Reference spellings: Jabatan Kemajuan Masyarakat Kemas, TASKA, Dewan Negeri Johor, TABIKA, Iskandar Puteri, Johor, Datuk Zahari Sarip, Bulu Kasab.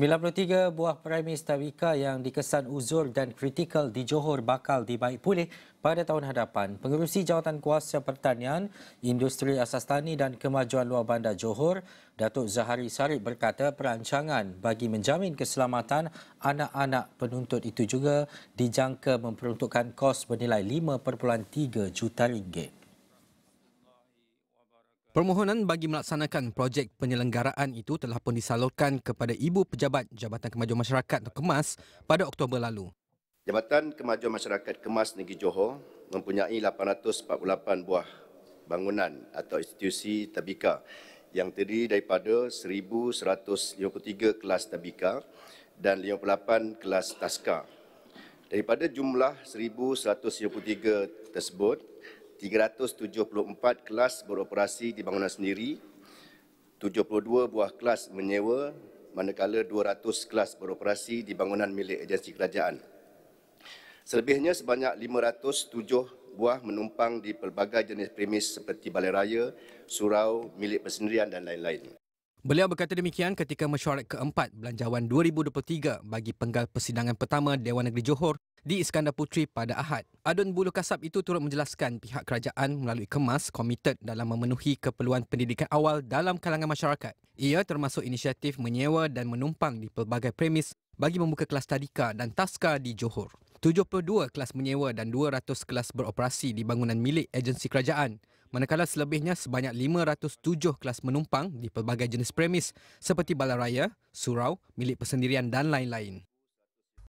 93 buah premis TABIKA yang dikesan uzur dan kritikal di Johor bakal dibaik pulih pada tahun hadapan. Pengerusi Jawatan Kuasa Pertanian, Industri Asas Tani dan Kemajuan Luar Bandar Johor, Datuk Zahari Sarip berkata perancangan bagi menjamin keselamatan anak-anak penuntut itu juga dijangka memperuntukkan kos bernilai 5.3 juta ringgit. Permohonan bagi melaksanakan projek penyelenggaraan itu telah pun disalurkan kepada Ibu Pejabat Jabatan Kemajuan Masyarakat Kemas pada Oktober lalu. Jabatan Kemajuan Masyarakat Kemas Negeri Johor mempunyai 848 buah bangunan atau institusi TABIKA yang terdiri daripada 1,153 kelas TABIKA dan 58 kelas TASKA. Daripada jumlah 1,153 tersebut, 374 kelas beroperasi di bangunan sendiri, 72 buah kelas menyewa, manakala 200 kelas beroperasi di bangunan milik agensi kerajaan. Selebihnya sebanyak 507 buah menumpang di pelbagai jenis premis seperti balai raya, surau, milik persendirian dan lain-lain. Beliau berkata demikian ketika mesyuarat keempat Belanjawan 2023 bagi penggal persidangan pertama Dewan Negeri Johor di Iskandar Puteri pada Ahad. Adun Bulu Kasab itu turut menjelaskan pihak kerajaan melalui Kemas komited dalam memenuhi keperluan pendidikan awal dalam kalangan masyarakat. Ia termasuk inisiatif menyewa dan menumpang di pelbagai premis bagi membuka kelas TABIKA dan TASKA di Johor. 72 kelas menyewa dan 200 kelas beroperasi di bangunan milik agensi kerajaan. Manakala selebihnya sebanyak 507 kelas menumpang di pelbagai jenis premis seperti balai raya, surau, milik persendirian dan lain-lain.